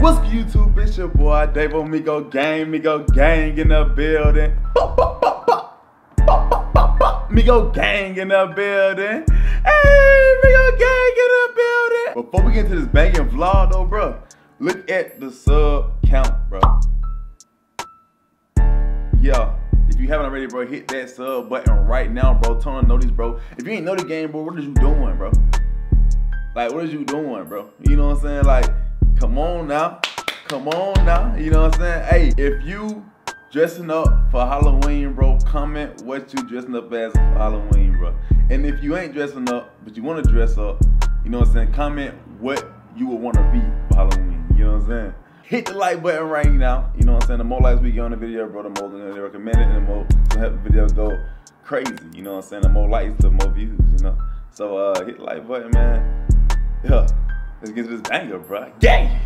What's good, YouTube? It's your boy, Dave on Migo Gang in the building. Bop, bop, bop, bop. Bop, bop, bop, bop. Migo Gang in the building. Hey, Migo Gang in the building. Before we get into this banging vlog though, bro, look at the sub count, bro. Yeah. If you haven't already, bro, hit that sub button right now, bro. Turn on notice, bro. If you ain't know the game, bro, what is you doing, bro? Like, what is you doing, bro? You know what I'm saying? Like, come on now. Come on now. You know what I'm saying? Hey, if you dressing up for Halloween, bro, comment what you dressing up as for Halloween, bro. And if you ain't dressing up, but you want to dress up, you know what I'm saying? Comment what you would want to be for Halloween. You know what I'm saying? Hit the like button right now. You know what I'm saying? The more likes we get on the video, bro, the more they're gonna recommend it, and the more to help the video go crazy. You know what I'm saying? The more likes, the more views, you know? So hit the like button, man. Yeah. Let's get to this banger, bro. Gang!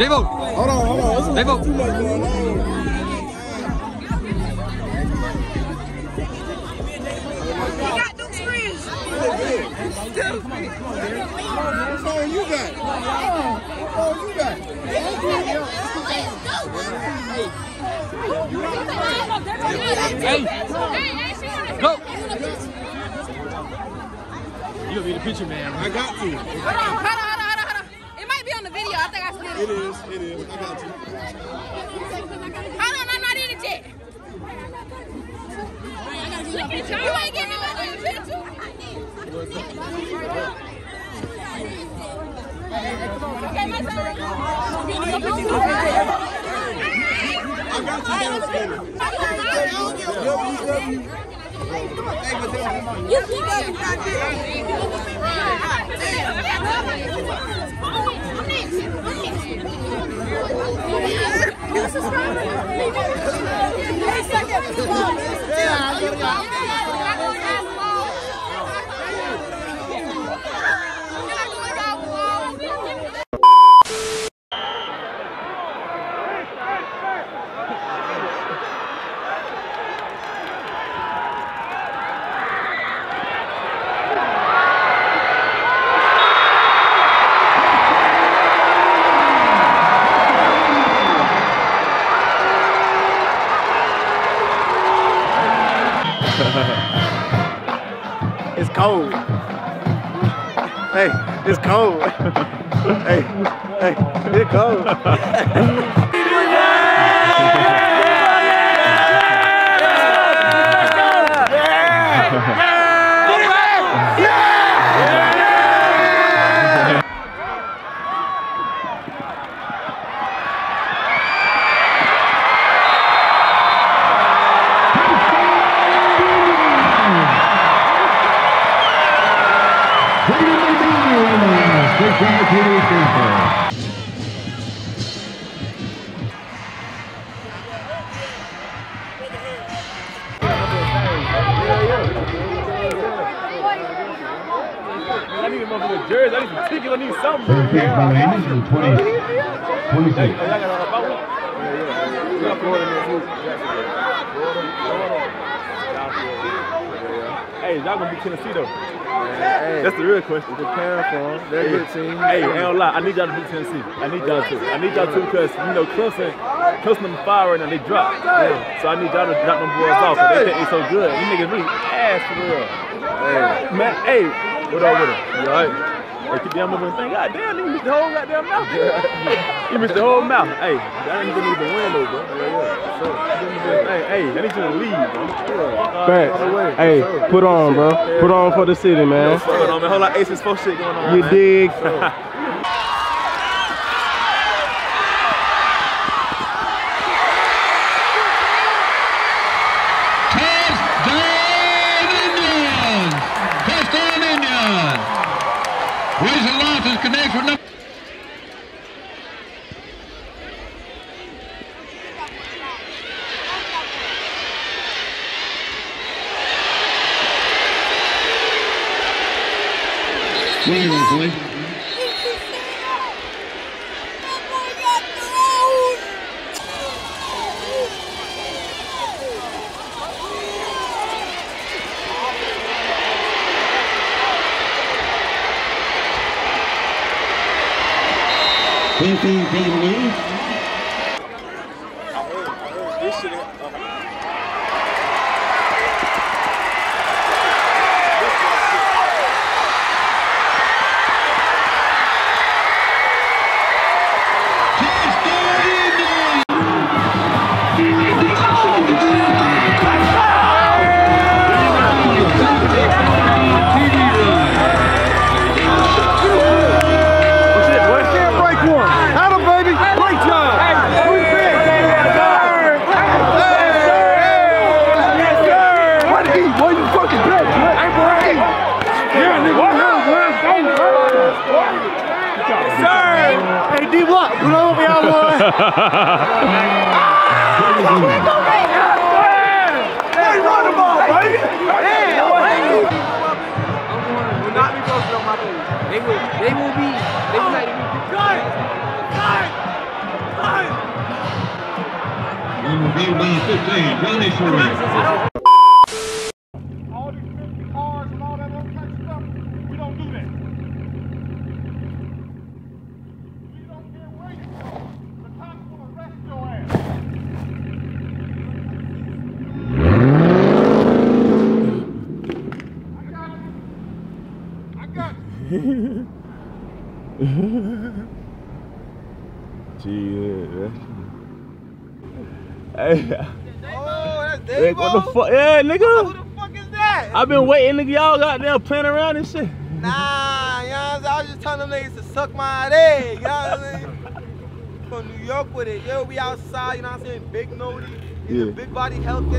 Devo! Hold on. Devo! You got them screens! Hey! Go! You don't need a picture, man. I got you. Hold on. It might be on the video. I think I split it. It is. I got you. Hold on, I'm not in it yet. You ain't getting it. I got you. It's cold. Hey, it's cold. hey, it's cold. pick by the Angels in 26. Hey, y'all gonna be Tennessee though? Hey, that's the real question. Prepare for them. They're a good team. Hey, I don't lie. I need y'all to beat Tennessee. I need y'all to. I need y'all to because you know Clemson number 5 right now, they dropped. Yeah. So I need y'all to knock them boys off. So they think they so good. You niggas really ass for real. Hey, man. Hey, what up with them? You all right? Hey, keep the moving thing. God damn, he missed the whole goddamn mouth. He missed the whole mouth. Hey, that ain't gonna even win though, bro. Hey, I need you to leave, bro. Facts. Hey, put on, bro. Put on for the city, man. What's going on, man? Whole lot of Aces 4 shit going on. You dig? I've been waiting, nigga. Y'all got there playing around and shit. Nah, you know what I'm saying? I was just telling them niggas to suck my dick. You know what I'm saying? From New York with it. Yo, we outside, you know what I'm saying? Big Nody. He's a big body healthy.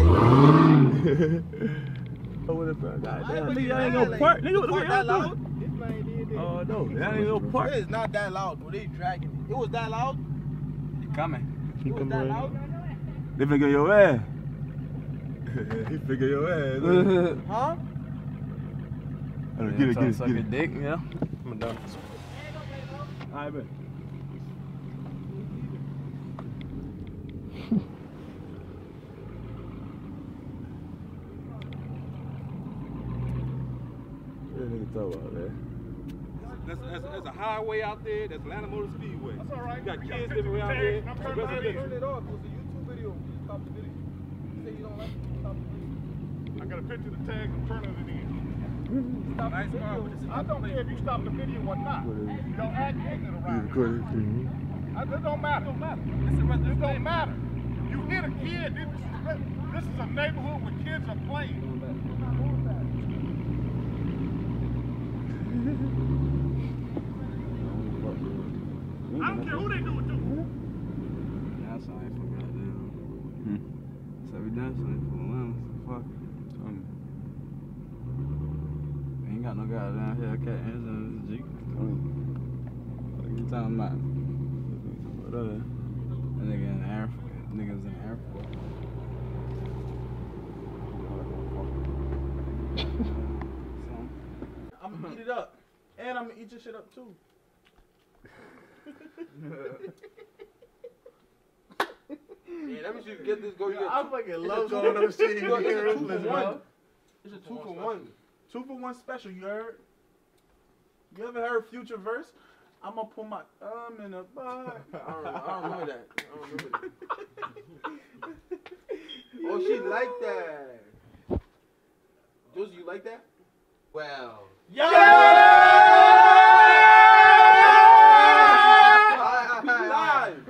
What up, bro? Goddamn, nigga, y'all ain't gonna park. Nigga, what y'all doing? This man did this. Oh, no. Y'all ain't gonna park. It's not that loud, bro. They dragging it. It was that loud? He coming. It was that loud? They figure your ass. He figure your ass. Huh? Get it. Suck your dick, yeah. I'm done. Alright, man. What the nigga talk about, man? That's a highway out there. That's Atlanta Motor Speedway. That's alright. You got kids everywhere out there. Turn it off. It was a YouTube video. Stop the video. You say you don't like it. I got a picture of the tag and turn it in. Nice car. I don't care if you stop the video or not. You don't act ignorant around here. It don't matter. It don't matter. You hit a kid. This is a neighborhood where kids are playing. I don't care who they do it to. That's all right for goddamn. So we done something for a while. Fuck. Ain't got no guy down here, okay? It's a Jeep. What are you talking about? What other? That nigga in the airport. Niggas in the airport. I'm gonna eat it up. And I'm gonna eat your shit up too. Man, let me see you get this. Go. Yo, I fucking love going up shit. It's a 2-for-1. It's a 2-for-1. 2-for-1 special. You heard? You ever heard Future verse? I'm gonna put my thumb in a butt. I don't remember that. Oh, she liked that. Josie, you like that? Well. Yeah!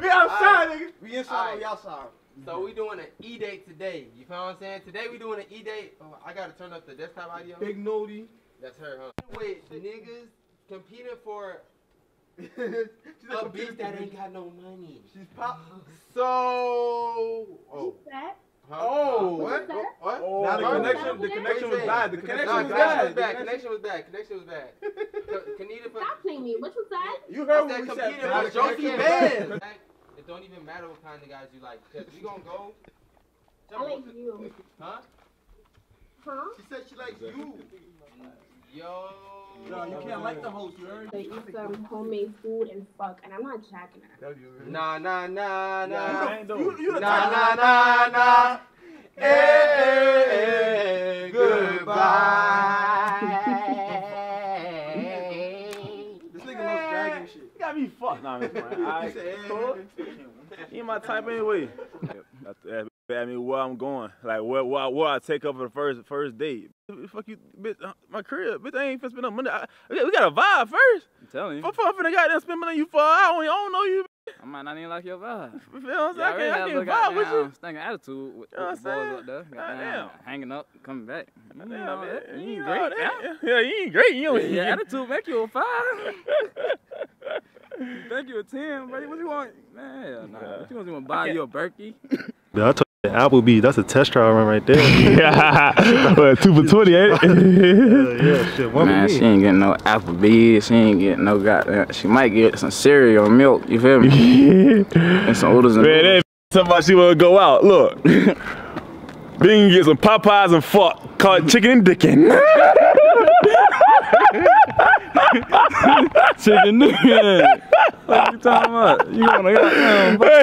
We outside, nigga. We inside, y'all outside. So we doing an e-date today. You feel what I'm saying? Today we doing an e-date. Oh, I gotta turn up the desktop audio. Big Noddy. That's her, huh? Wait, niggas competing for a bitch that ain't got no money. She's pop. So. Oh. Huh? Oh, what? What? Oh, now the connection was bad. Stop playing me. What was that? You heard what we said. Josie bad. It don't even matter what kind of guys you like. Cause we gonna go. I like you. Huh? Huh? She said she likes you. Yo. No, you can't like the host. You heard? They eat some homemade food and fuck, and I'm not jacking it. Nah. Hey, goodbye. This nigga loves dragging shit. You got me fucked. Nah, man. I ain't my type anyway. I mean, where I'm going, like where I take up for the first date. Fuck you, bitch. My crib, bitch. I ain't finna spend no money. We got a vibe first. I'm telling you. I'm finna goddamn spend money on you for. I don't know you. Bitch. I might not even like your vibe. You know what I'm saying? I can't vibe with you. Stinking attitude with the boys up there. Goddamn. Hanging up, coming back. You ain't great. Yeah, you ain't great. Your attitude make you a 5. Thank you a 10, buddy. What you want? Man, nah. What you want to buy you a Berkey? Yeah, Applebee's, that's a test trial run right there. 2 for $20, ain't it? Yeah, shit. Man, she ain't getting no Applebee's. She ain't getting no goddamn. She might get some cereal, milk. You feel me? And some oodles and man, that somebody she wanna go out. Look, then you get some Popeyes and fuck. Call it chicken and dickin'. Chicken dickin'. What you talking about? You wanna go out?